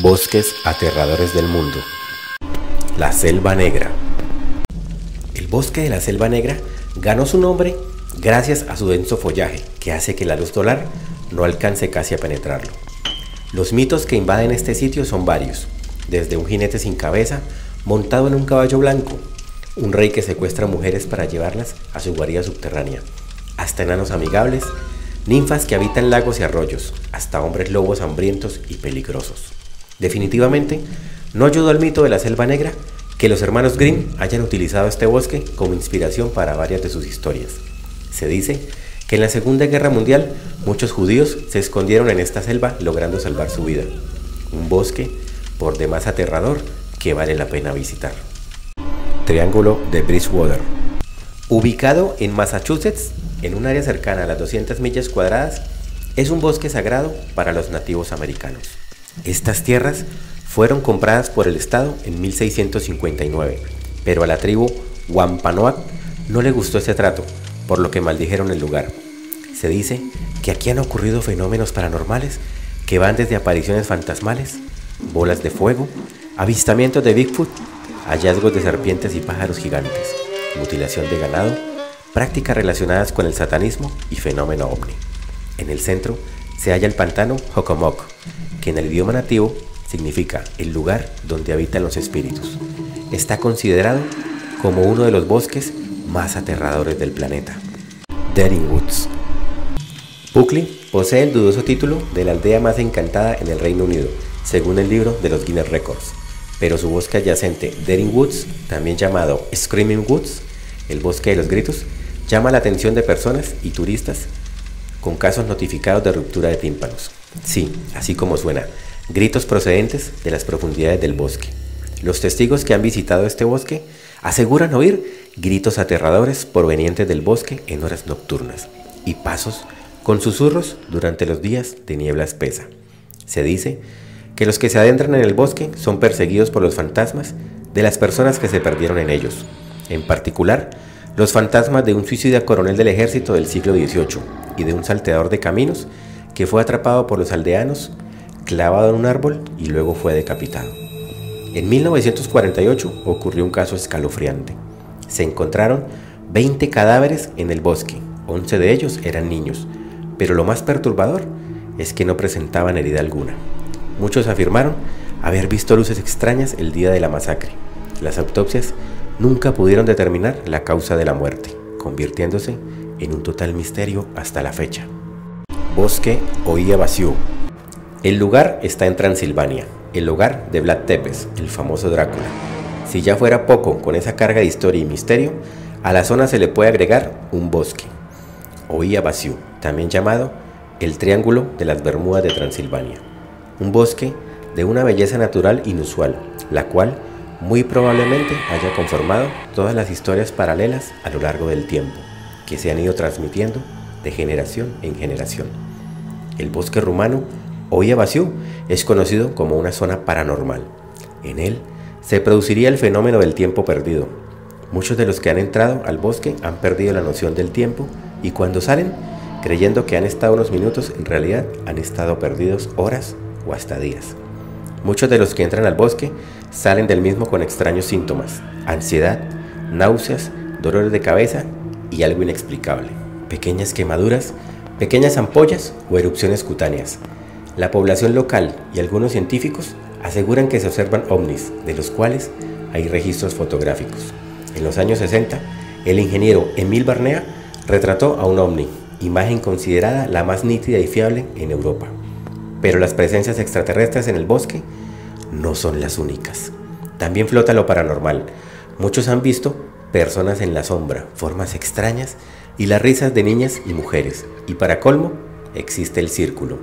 Bosques aterradores del mundo. La Selva Negra. El bosque de la Selva Negra ganó su nombre gracias a su denso follaje, que hace que la luz solar no alcance casi a penetrarlo. Los mitos que invaden este sitio son varios, desde un jinete sin cabeza montado en un caballo blanco, un rey que secuestra mujeres para llevarlas a su guarida subterránea, hasta enanos amigables, ninfas que habitan lagos y arroyos, hasta hombres lobos hambrientos y peligrosos. Definitivamente, no ayudó al mito de la Selva Negra que los hermanos Grimm hayan utilizado este bosque como inspiración para varias de sus historias. Se dice que en la Segunda Guerra Mundial muchos judíos se escondieron en esta selva logrando salvar su vida. Un bosque por demás aterrador que vale la pena visitar. Triángulo de Bridgewater. Ubicado en Massachusetts, en un área cercana a las 200 millas cuadradas, es un bosque sagrado para los nativos americanos. Estas tierras fueron compradas por el Estado en 1659, pero a la tribu Wampanoag no le gustó este trato, por lo que maldijeron el lugar. Se dice que aquí han ocurrido fenómenos paranormales que van desde apariciones fantasmales, bolas de fuego, avistamientos de Bigfoot, hallazgos de serpientes y pájaros gigantes, mutilación de ganado, prácticas relacionadas con el satanismo y fenómeno ovni. En el centro se halla el pantano Hokomok, que en el idioma nativo significa el lugar donde habitan los espíritus. Está considerado como uno de los bosques más aterradores del planeta. Dering Woods. Buckley posee el dudoso título de la aldea más encantada en el Reino Unido, según el libro de los Guinness Records, pero su bosque adyacente Dering Woods, también llamado Screaming Woods, el bosque de los gritos, llama la atención de personas y turistas con casos notificados de ruptura de tímpanos. Sí, así como suena, gritos procedentes de las profundidades del bosque. Los testigos que han visitado este bosque aseguran oír gritos aterradores provenientes del bosque en horas nocturnas y pasos con susurros durante los días de niebla espesa. Se dice que los que se adentran en el bosque son perseguidos por los fantasmas de las personas que se perdieron en ellos, en particular los fantasmas de un suicida coronel del ejército del siglo XVIII y de un salteador de caminos que fue atrapado por los aldeanos, clavado en un árbol y luego fue decapitado. En 1948 ocurrió un caso escalofriante. Se encontraron 20 cadáveres en el bosque, 11 de ellos eran niños, pero lo más perturbador es que no presentaban herida alguna. Muchos afirmaron haber visto luces extrañas el día de la masacre. Las autopsias nunca pudieron determinar la causa de la muerte, convirtiéndose en un total misterio hasta la fecha. Bosque Hoia-Baciu. El lugar está en Transilvania, el hogar de Vlad Tepes, el famoso Drácula. Si ya fuera poco con esa carga de historia y misterio, a la zona se le puede agregar un bosque. Hoia-Baciu, también llamado el Triángulo de las Bermudas de Transilvania. Un bosque de una belleza natural inusual, la cual muy probablemente haya conformado todas las historias paralelas a lo largo del tiempo, que se han ido transmitiendo de generación en generación. El bosque rumano Hoia-Baciu es conocido como una zona paranormal. En él se produciría el fenómeno del tiempo perdido. Muchos de los que han entrado al bosque han perdido la noción del tiempo y cuando salen, creyendo que han estado unos minutos, en realidad han estado perdidos horas o hasta días. Muchos de los que entran al bosque salen del mismo con extraños síntomas, ansiedad, náuseas, dolores de cabeza y algo inexplicable. Pequeñas quemaduras, pequeñas ampollas o erupciones cutáneas. La población local y algunos científicos aseguran que se observan ovnis, de los cuales hay registros fotográficos. En los años 60, el ingeniero Emil Barnea retrató a un ovni, imagen considerada la más nítida y fiable en Europa. Pero las presencias extraterrestres en el bosque no son las únicas. También flota lo paranormal. Muchos han visto personas en la sombra, formas extrañas y las risas de niñas y mujeres. Y para colmo, existe el círculo.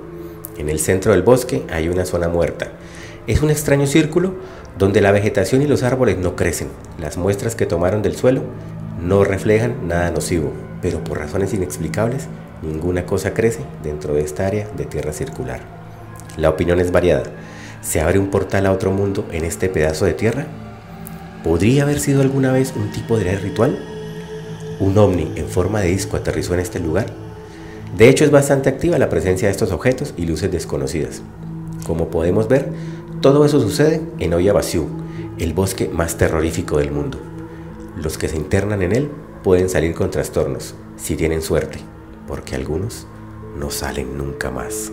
En el centro del bosque hay una zona muerta. Es un extraño círculo donde la vegetación y los árboles no crecen. Las muestras que tomaron del suelo no reflejan nada nocivo, pero por razones inexplicables, ninguna cosa crece dentro de esta área de tierra circular. La opinión es variada. ¿Se abre un portal a otro mundo en este pedazo de tierra? ¿Podría haber sido alguna vez un tipo de ritual? ¿Un ovni en forma de disco aterrizó en este lugar? De hecho, es bastante activa la presencia de estos objetos y luces desconocidas. Como podemos ver, Todo eso sucede en Hoia-Baciu, el bosque más terrorífico del mundo. Los que se internan en él pueden salir con trastornos, si tienen suerte, porque algunos no salen nunca más.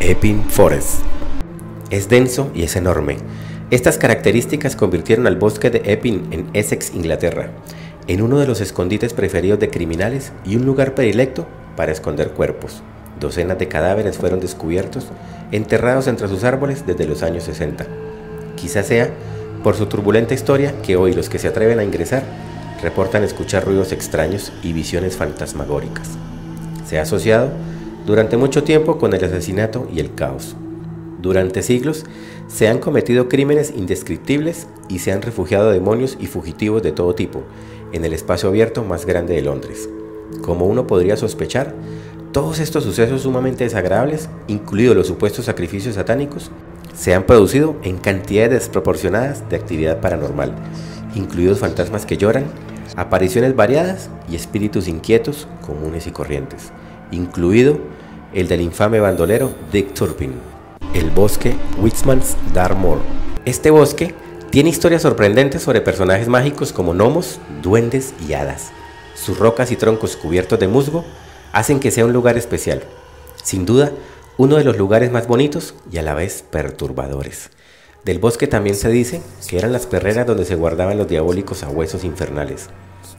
Epping Forest. Es denso y es enorme. Estas características convirtieron al bosque de Epping en Essex, Inglaterra, en uno de los escondites preferidos de criminales y un lugar predilecto para esconder cuerpos. Docenas de cadáveres fueron descubiertos, enterrados entre sus árboles desde los años 60. Quizás sea por su turbulenta historia que hoy los que se atreven a ingresar reportan escuchar ruidos extraños y visiones fantasmagóricas. Se ha asociado durante mucho tiempo con el asesinato y el caos. Durante siglos se han cometido crímenes indescriptibles y se han refugiado demonios y fugitivos de todo tipo en el espacio abierto más grande de Londres. Como uno podría sospechar, todos estos sucesos sumamente desagradables, incluidos los supuestos sacrificios satánicos, se han producido en cantidades desproporcionadas de actividad paranormal, incluidos fantasmas que lloran, apariciones variadas y espíritus inquietos comunes y corrientes, incluido el del infame bandolero Dick Turpin. El bosque Whitman's Dartmoor. Este bosque tiene historias sorprendentes sobre personajes mágicos como gnomos, duendes y hadas. Sus rocas y troncos cubiertos de musgo hacen que sea un lugar especial, sin duda uno de los lugares más bonitos y a la vez perturbadores. Del bosque también se dice que eran las perreras donde se guardaban los diabólicos sabuesos infernales.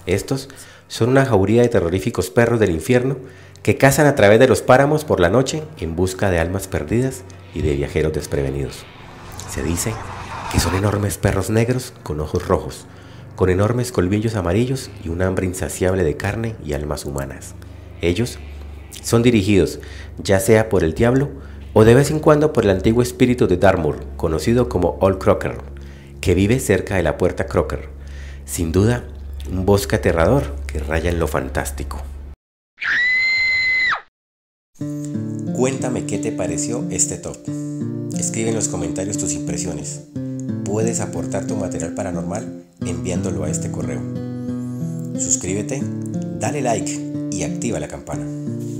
Estos son una jauría de terroríficos perros del infierno que cazan a través de los páramos por la noche en busca de almas perdidas y de viajeros desprevenidos. Se dice que son enormes perros negros con ojos rojos, con enormes colmillos amarillos y un hambre insaciable de carne y almas humanas. Ellos son dirigidos ya sea por el diablo o de vez en cuando por el antiguo espíritu de Dartmoor, conocido como Old Crocker, que vive cerca de la puerta Crocker. Sin duda, un bosque aterrador que raya en lo fantástico. Cuéntame qué te pareció este top. Escribe en los comentarios tus impresiones. Puedes aportar tu material paranormal enviándolo a este correo. Suscríbete, dale like y activa la campana.